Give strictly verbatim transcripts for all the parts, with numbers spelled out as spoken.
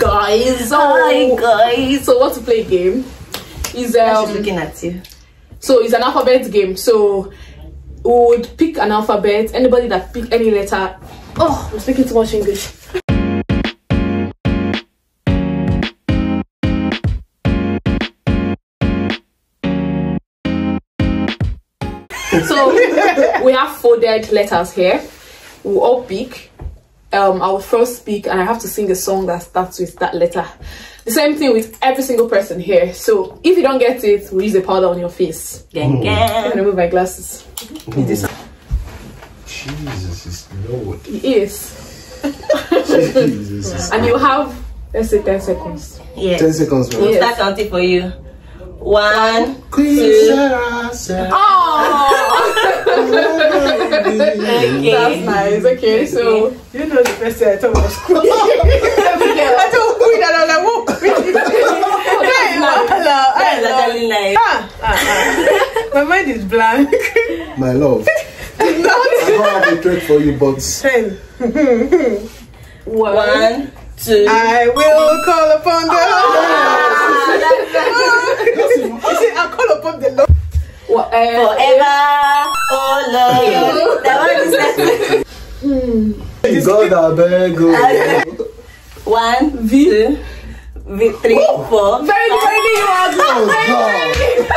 guys. Oh. Hi guys. So what to play game is um, she's looking at you. So it's an alphabet game. So we would pick an alphabet. Anybody that pick any letter. Oh, I'm speaking too much English. So we have folded letters here. We'll all pick. Um, I will first speak and I have to sing a song that starts with that letter. The same thing with every single person here. So if you don't get it, we'll use a powder on your face. Mm. I'm gonna move my glasses. Mm. This Jesus is Lord. He is. Jesus is and you have, let's say ten seconds. Yeah. ten seconds. We'll yes. start counting for you. One, Queen two. Sarah, Sarah. Oh! Okay. That's nice. Okay, so you know the person I thought was cool. I thought we that on a walk. My mind is blank. My love. I don't have a trick for you, but one, one, two. I will call upon the Lord. You see, I call upon the Lord. Forever, forever, oh Lord. That one is next. Hmm. God, I beg you. One, two, three, oh, four. Very, very hard. Oh,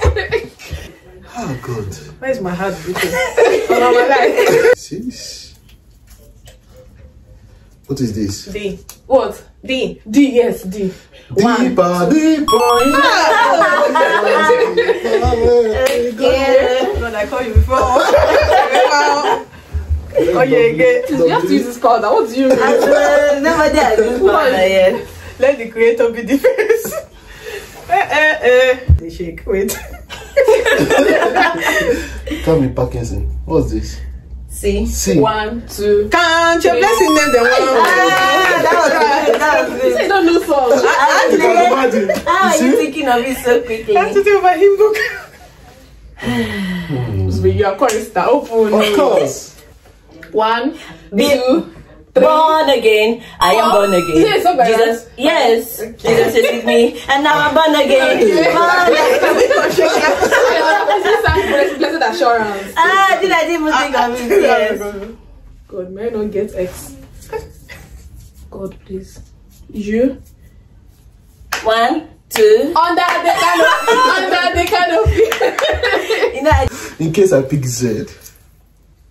God. Oh, God. Where is my heart beating? All my life. Six. What is this? D. What? D. D, yes, D. One. Deeper, deeper. Yeah. I called you before. Oh yeah, yeah. You have to use this powder. What do you mean? I've never done this powder yet. Let the creator be the first. Eh, eh, eh. They shake. Wait. Tell me, Parkinson. What's this? C. C. One, two. Can't your blessing name the one? Ah, that was right. That was it. You don't know songs. I can't imagine. How are you thinking of it so quickly? I have to do my hymn book. Mm. You are chorister. Open. Of course. One, B two, three. Born again. I am born again. Yes, Jesus. Yes. Okay. Jesus is with me, and now I'm born again. Born again. Blessed assurance. Ah, did I didn't even think of it? Yes. God, may I not get X. God, please. You. One. Two. Under the canopy. Under the canopy. You know, I... In case I pick Z.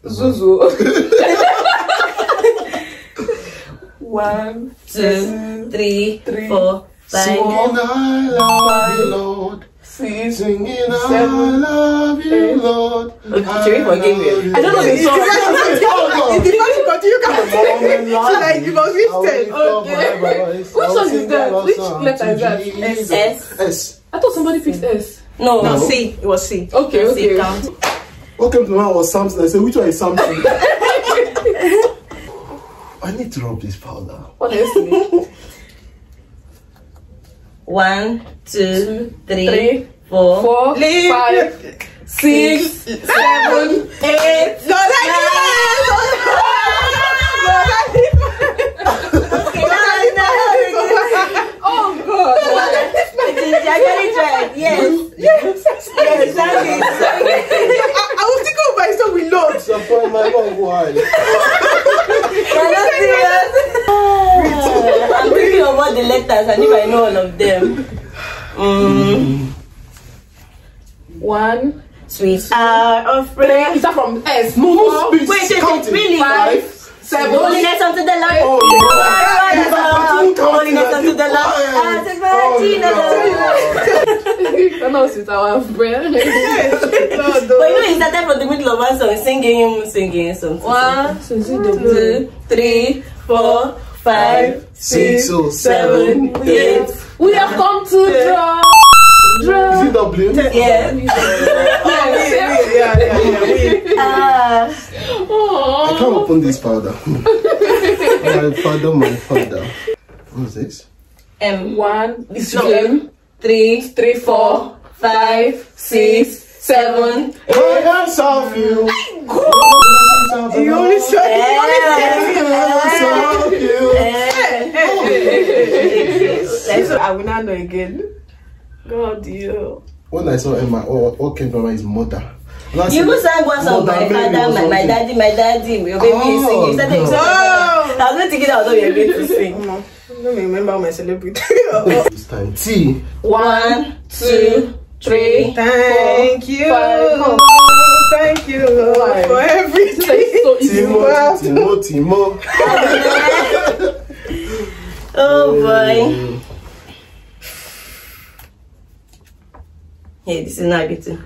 Zuzu. One, two, three, three, four, five. Swan, I love you, Lord. Six, singing, I love you, Lord. Okay, I, love you. I don't know the song. It's the first part you can't sing. So like you must listen. Okay. Which song is that? Which letter is that? S. S. I thought somebody picked S. No, no, C. It was C. Okay, okay. Welcome to my was Samson. I said, which one is Samson? I need to rub this powder. Honestly. One, two, three, three four, four five, six, six seven, eight, no, oh God! Yes, yes, yes, yes, I will think of myself with Lord. My mom, why? I'm thinking about the letters and if I know all of them. Mm. One. Sweet. Uh, of prayer. Is that from S? Move. Wait, wait, really? Five. Seven. Holiness unto the Lord. Holiness unto the Lord. I know it's our prayer. But you know, he started from the middle of one song, singing, singing, something. One, two, three, four. Five, six, six seven, seven, eight. We have come to draw. Draw. Is it W? Yeah. Yeah, yeah, yeah, yeah. Uh, I can't open this powder. My father, my father. What's this? M. One, no. M. Three, three, four, five, six, seven. I am of you. You only saw you. You only saw you. I saw, I will not know again. God, you. When I saw Emma, all, all came from his mother. Last you even sang once of my father, my, my daddy, my daddy, your baby oh, is singing. You started singing. Oh. I was not thinking I was not your baby to sing. I don't remember my celebrity. It's time. T. One, two, three. Thank four, you. Five, Thank you, Lord, for everything. So Timo, Timo, Timo. Oh boy. Hey, this is not good.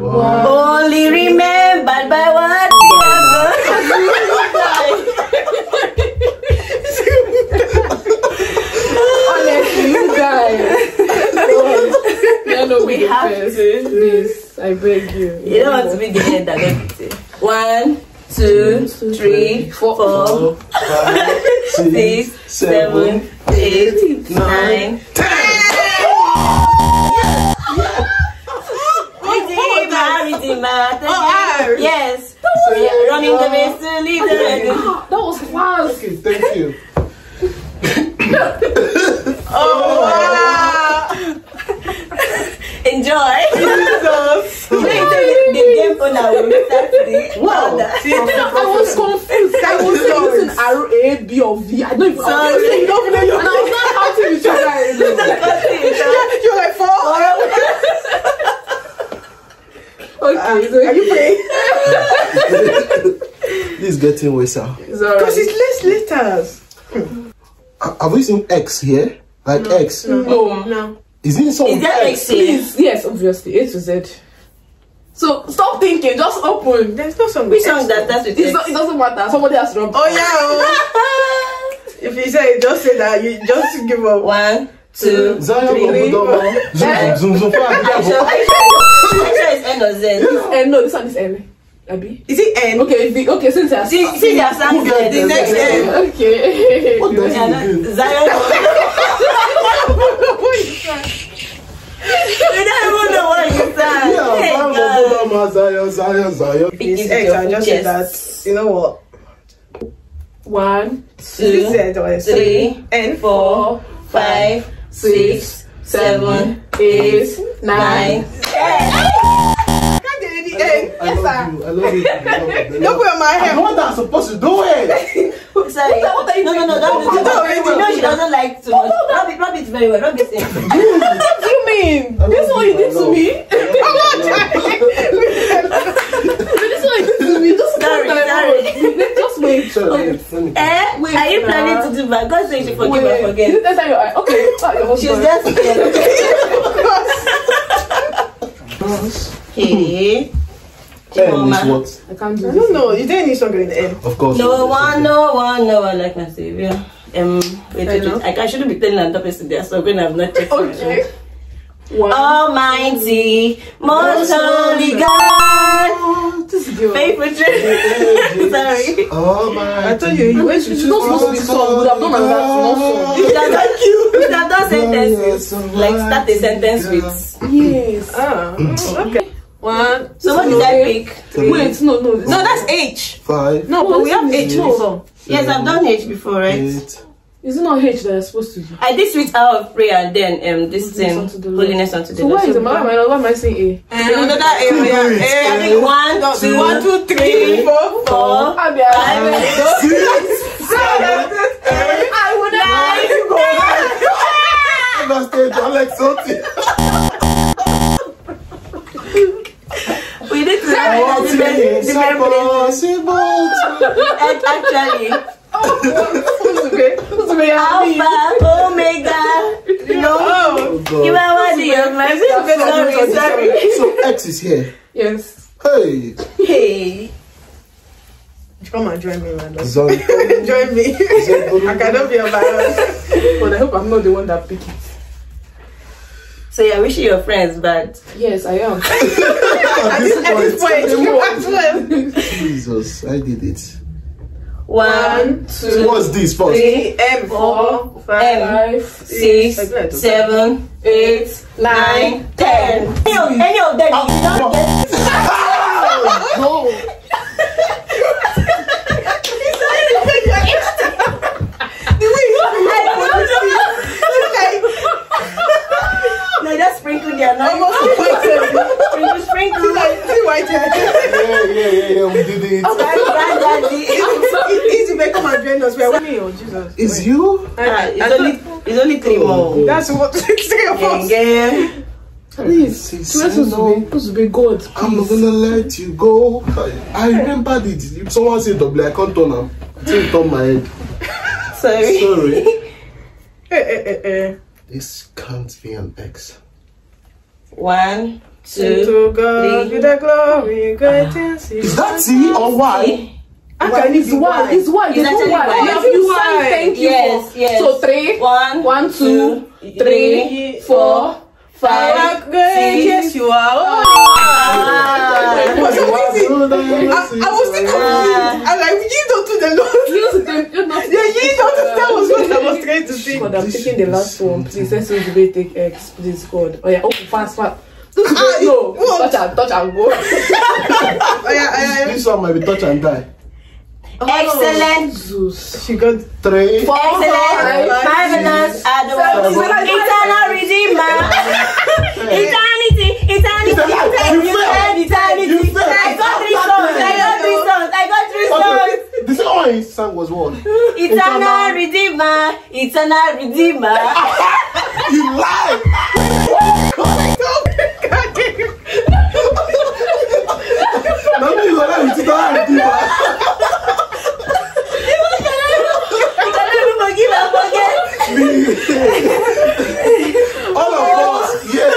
Wow. Only remembered by what you have done. Honestly, you guys. No, no, we have to do this. I beg you. You don't want to be the head that makes it. One, two, two three, three, four, four five, six, six, seven, eight, nine, ten. Matter. Oh, yes. So, we are running uh, the race to lead the race. That was wild. Okay, thank you. Oh, wow. Enjoy. Jesus. The, the game owner will make that today. Wow. I was confused. I was using R A, B or V. I don't even know. I was not counting each other. You're like, four. Okay, um, so are you playing? This is getting worse out. Because it's less letters. Have we seen X here? Like no, X? No. Oh, no. Is it some X? X please? Yes, obviously. A to Z. So stop thinking, just open. There's no song. Which song that that's with X? Not, it doesn't matter. Somebody has dropped. Oh, yeah. Oh. If you say it, just say that. You just give up. One, two, three. Zoom, zoom, zoom. N or Z? Yeah. N, no, this one is N. Abi? Is it N? Okay, the, okay, since I see, see, they are saying the next N. Okay. What does it mean? Zion. You don't even know what you said. Yeah, Zion, Zion, Zion. It's X, I just said that. You know what? One, two, three, N, four, five, six, seven, eight, nine. I love, yes, you. I love you. I love you. Don't put my hair. I'm the one that's supposed to do it. Sorry. What are you no, no, no, no. You know she doesn't like to. Rub it, rub it very well. Rub it in. What do you mean? This is what you did to me. I'm not trying. This is what you did to me. Just sorry, sorry. Just wait. Sorry. Eh? Wait. Are you planning to do that? God says you forgive and forget. You tell your okay. She's just okay. Okay. N is what? I can't do this. I don't know. Is there any song in the N? Of course. No one, no one, no one like my savior. Um, wait, wait, wait. I shouldn't be playing another person there, so I'm going to have not checked. Okay. Almighty, most holy God. Faithful truth. Sorry. Almighty. I told you, you went to choose. You're not supposed to be song. Would have done as that. You should have done, you should have done sentences. Like start a sentence with. Yes. Ah, okay. One. So what did I pick? Three, wait, no, no. Four, no, that's H. Five. No, but we have H also. Yes, I've done H before, right? Eight. Is it not H that you're supposed to do? I did sweet hour of prayer, then um this thing holiness unto the Lord. So why is the man? Why am I saying A? Another A. One, two, one, two, three, four, four, five, six, seven, eight. I would have. Nine. I'm like something. We did that. It's actually. Alpha, Omega. No. You are worthy of my sorry, sorry. So X is here. Yes. Hey. Hey. Come and join me, man. Sorry. Join me. I cannot be embarrassed. But I hope I'm not the one that picked it. So yeah, wish you your friends, but yes, I am. At this, at this point, you as well. Jesus, I did it. One, two, what's this first? Three, M, four, five, six, seven, eight, nine, ten. Any of them, you don't get it. The way you do it, we did it. Oh, it's Izume, come and join us. We are me, oh Jesus. It's you? Uh, it's, only, it's only three oh, more. That's what three of us. Yeah, yeah. Please, Izume, God, please. I'm not gonna let you go. I remembered it. Someone said double. I can't turn them. I didn't turn my head. Sorry. Sorry. eh, eh, eh, eh. This can't be an X. One. Two, to God be the glory, great things. Is that T or Y? Okay, it's one. It's one. It's one. One. Thank you. Yes, yes. So three. One. One, two, three, four, five, six. Yes, you are. I was thinking. I like you don't do the Lord. You don't. Yeah, you don't. That was what I was trying to say. God, I'm taking the last one. Please, let's do take X. Please, God. Oh yeah. Oh, fast, fast. Ah, no, touch and touch and go. Oh, yeah, yeah, yeah. This one might be touch and die. Oh, excellent. Jesus. She got three. Four. Excellent. Marvelous. Eternal Redeemer. Eternity. Eternity. Eternity. Eternity. I got three stones. I got three stones. I got three stones. The second one he sang was one. Eternal Redeemer. Eternal Redeemer. You lie. All of us, yeah,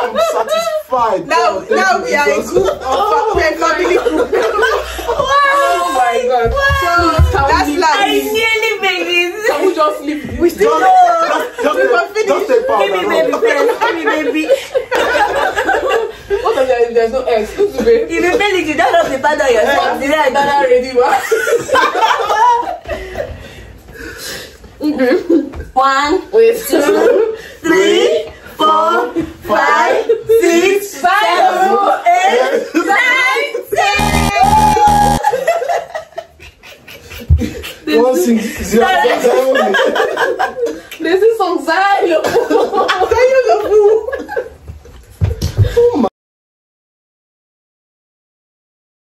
I'm satisfied. Now, oh, now we are a group of family. Oh my God! Wow. So, that's life. I nearly made it. Can we just sleep? We still don't. Just, we were finished. Give me baby, give me baby. What if there's no X? If you feel you don't have the part of yourself, did I done already? One, two, three, four, five, six, seven, eight, nine, ten. One, six, zero, seven.